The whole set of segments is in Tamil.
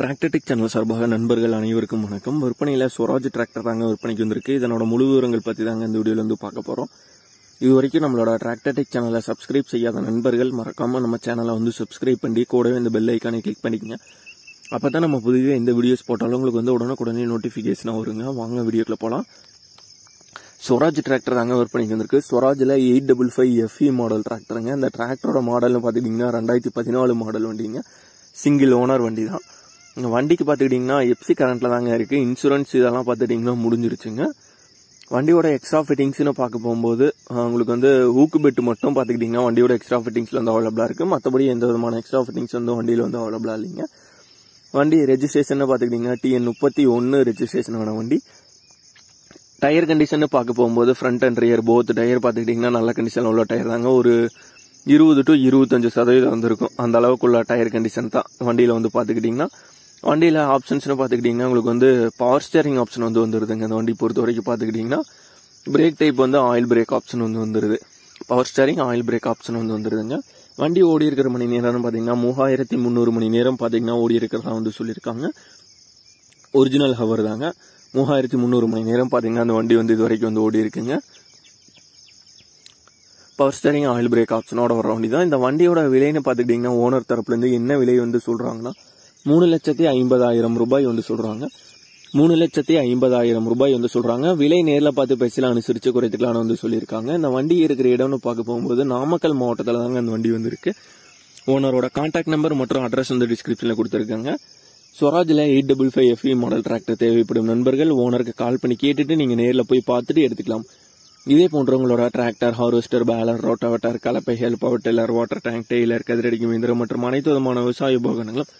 Tractor Tech Channel Sarbaha and Burgalani Verkumanakam, Urpanila Swaraj Tractor Tanga Urpanakundrike, the Notamulu Rangal Patidang and Dudulan to Pakaporo. You Urikinam Loda Tractor Tech Channel, subscribe Sayan and Burgal, Marakama channel on the subscribe and decode and the bell icon and click Pandina. Apatana Mapudia in the video spot along Luganda Kodani notification or Wanga video Clapola. Swaraj tractor தாங்க வர்க் பண்ணிக்கிட்டிருக்கு Swarajல 855FE model tractorங்க இந்த டிராக்டரோட மாடல்னு பாத்தீங்கன்னா 2014 மாடல் வண்டிங்க சிங்கிள் ஓனர் வண்டிதான் இந்த வண்டிக்கு பாத்தீங்கன்னா FC கரண்ட்ல தாங்க இருக்கு இன்சூரன்ஸ் இதெல்லாம் பாத்தீங்கன்னா முடிஞ்சிருச்சுங்க வண்டியோட எக்ஸ்ட்ரா ஃபிட்டிங்ஸ்ன பார்க்க போயும்போது உங்களுக்கு வந்து ஹூக் பெட் மட்டும் பாத்தீங்கன்னா வண்டியோட எக்ஸ்ட்ரா ஃபிட்டிங்ஸ்ல வந்து அவேலபிளா இருக்கு மத்தபடி எந்த விதமான எக்ஸ்ட்ரா ஃபிட்டிங்ஸ் வந்து வண்டியில வந்து அவேலபிளா இல்லங்க வண்டி ரெஜிஸ்ட்ரேஷன் பாத்தீங்கன்னா TN31 ரெஜிஸ்ட்ரேஷன் ஆன வண்டி Tire condition the front and rear both tire pathina nalla condition ulla tire danga oru 20 to 25% vandirukum andha alavukulla tire condition tha vandila vandu paathukitinga vandila options nu paathukitinga ungalku vandu power steering option vandu vandirudunga andha vandi porthu varaikku paathukitinga brake type vandu oil brake option vandu vandirudhu power steering oil brake option vandu vandirudunga vandi odi irukra mani neram paathinga 3300 mani neram paathinga odi irukra vandu sollirukanga original hour danga 3300 மணி நேரம் பாத்தீங்கன்னா அந்த வண்டி வந்து இதுவரைக்கும் வந்து ஓடி இருக்குங்க பவர் ஸ்டீரிங் ஆயில் பிரேக் ஆப்ஷனோட வர வண்டி தான் இந்த வண்டியோட விலைன்னு பாத்துக்கிட்டீங்கன்னா ஓனர் தரப்புல இருந்து என்ன விலை வந்து சொல்றாங்கன்னா 3,50,000 ரூபாய் வந்து சொல்றாங்க 3,50,000 ரூபாய் வந்து சொல்றாங்க விலை நேர்ல பார்த்து பேசலாம் அனுசரிச்சு குறைத்துக்கலாம் வந்து சொல்லிருக்காங்க இந்த வண்டி இருக்கிற இடம்னு பார்க்க போகும்போது நாமக்கல் மாவட்டத்துல தாங்க அந்த வண்டி வந்து இருக்கு ஓனரோட கான்டாக்ட் நம்பர் மற்றும் அட்ரஸ் வந்து டிஸ்கிரிப்ஷன்ல கொடுத்திருக்காங்க Swarajல 855FE model tractor தேவைப்படும் நண்பர்கள் ஓனருக்கு கால் பண்ணி கேட்டுட்டு நீங்க நேர்ல போய் பார்த்துட்டு எடுத்துக்கலாம் இதே போன்றவங்களோட டிராக்டர் ஹார்வெஸ்டர் பேலர் ரோட்டோவேட்டர் கலப்பை help power tiller water tank trailer கதிரடிக்கு இயந்திரம் மற்றும் அனைத்து விதமான விவசாய உபகரணங்களும்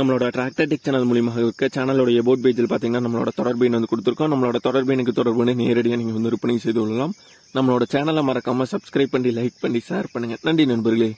நம்மளோட டிராக்டர் டெக் சேனல் மூலமாக இருக்க சேனலோட எபோட் பேஜில் பாத்தீங்கன்னா நம்மளோட தொடர்பு வந்து கொடுத்திருக்கோம் நம்மளோட தொடர்புக்கு தொடர்பு நேரடியாக நீங்க வந்து விற்பனை செய்து கொள்ளலாம் நம்மளோட சேனலை மறக்காம சப்ஸ்கிரைப் பண்ணி லைக் பண்ணி ஷேர் பண்ணுங்க நன்றி நண்பர்களே